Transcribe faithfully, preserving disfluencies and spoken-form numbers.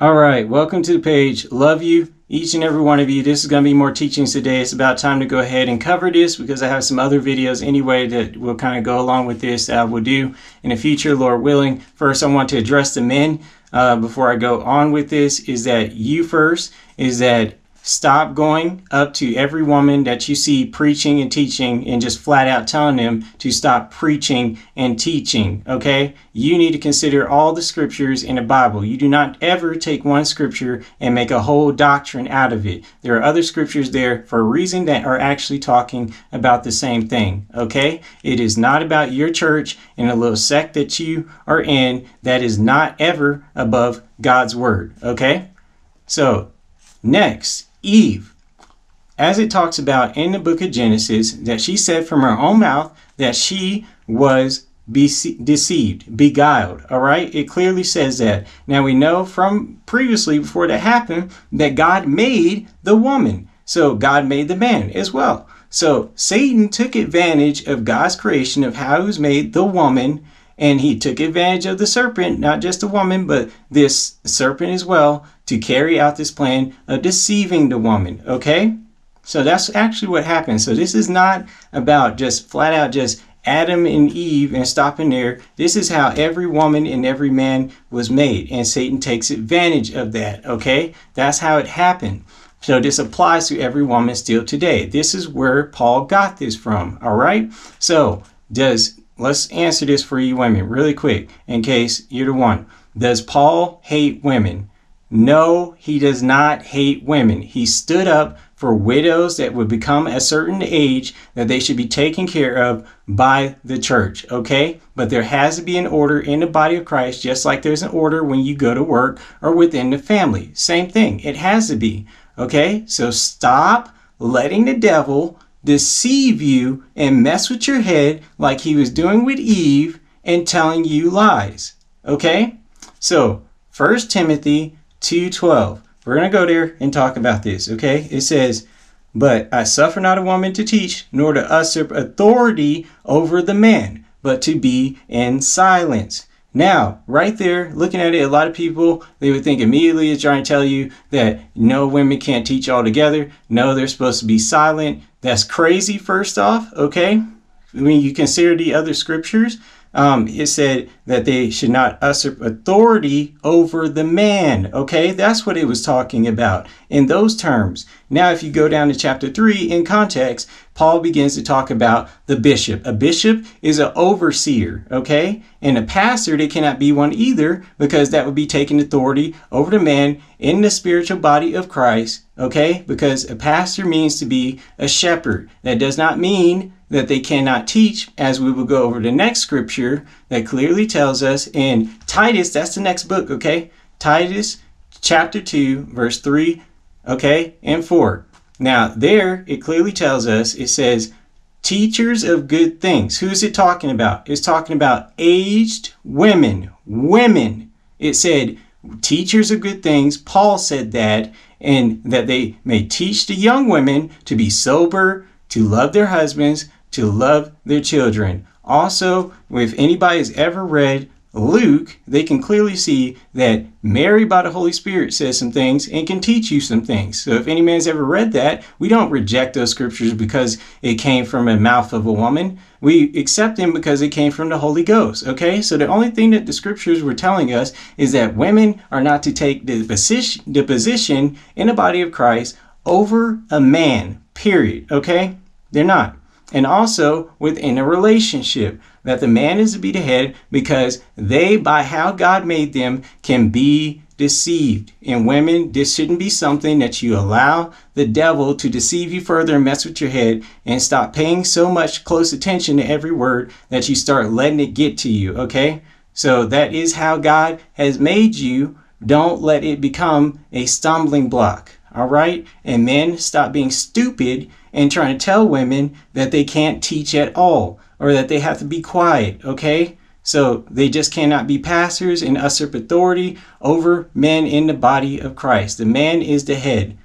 All right, welcome to the page. Love you, each and every one of you. This is going to be more teachings today. It's about time to go ahead and cover this because I have some other videos anyway that will kind of go along with this that I will do in the future, Lord willing. First, I want to address the men uh, before I go on with this is that you first is that stop going up to every woman that you see preaching and teaching and just flat out telling them to stop preaching and teaching, okay? You need to consider all the scriptures in the Bible. You do not ever take one scripture and make a whole doctrine out of it. There are other scriptures there for a reason that are actually talking about the same thing, okay? It is not about your church and a little sect that you are in that is not ever above God's word, okay? So, next. Eve, as it talks about in the book of Genesis, that she said from her own mouth that she was deceived, beguiled, all right? It clearly says that. Now, we know from previously, before that happened, that God made the woman. So God made the man as well. So Satan took advantage of God's creation of how he was made the woman, and he took advantage of the serpent, not just the woman, but this serpent as well, to carry out this plan of deceiving the woman, okay? So that's actually what happened. So this is not about just flat out just Adam and Eve and stopping there. This is how every woman and every man was made, and Satan takes advantage of that, okay? That's how it happened. So this applies to every woman still today. This is where Paul got this from, all right? So does... let's answer this for you women really quick in case you're the one. Does Paul hate women? No, he does not hate women. He stood up for widows that would become a certain age that they should be taken care of by the church, okay? But there has to be an order in the body of Christ, just like there's an order when you go to work or within the family. Same thing. It has to be, okay? So stop letting the devil deceive you and mess with your head like he was doing with Eve and telling you lies, okay? So First Timothy two twelve, we're going to go there and talk about this, okay? It says, "But I suffer not a woman to teach, nor to usurp authority over the man, but to be in silence." Now, right there, looking at it, a lot of people, they would think immediately it's trying to tell you that no, women can't teach altogether. No, they're supposed to be silent. That's crazy, first off, okay? When you consider the other scriptures, um, it said that they should not usurp authority over the man, okay? That's what it was talking about in those terms. Now, if you go down to chapter three in context, Paul begins to talk about the bishop. A bishop is an overseer, okay? And a pastor, they cannot be one either, because that would be taking authority over the man in the spiritual body of Christ, okay? Because a pastor means to be a shepherd. That does not mean that they cannot teach, as we will go over the next scripture that clearly tells us in Titus. That's the next book, okay? Titus chapter two, verse three, okay, and four. Now, there, it clearly tells us, it says, teachers of good things. Who's it talking about? It's talking about aged women. Women. It said, teachers of good things. Paul said that, and that they may teach the young women to be sober, to love their husbands, to love their children. Also, if anybody has ever read Luke, they can clearly see that Mary by the Holy Spirit says some things and can teach you some things. So if any man's ever read that, we don't reject those scriptures because it came from the mouth of a woman. We accept them because it came from the Holy Ghost, okay? So the only thing that the scriptures were telling us is that women are not to take the position, the position in the body of Christ over a man, period, okay? They're not. And also within a relationship, that the man is to be the head, because they, by how God made them, can be deceived. And women, this shouldn't be something that you allow the devil to deceive you further and mess with your head, and stop paying so much close attention to every word that you start letting it get to you, okay? So that is how God has made you. Don't let it become a stumbling block, all right? And men, stop being stupid and trying to tell women that they can't teach at all, or that they have to be quiet, okay? So they just cannot be pastors and usurp authority over men in the body of Christ. The man is the head,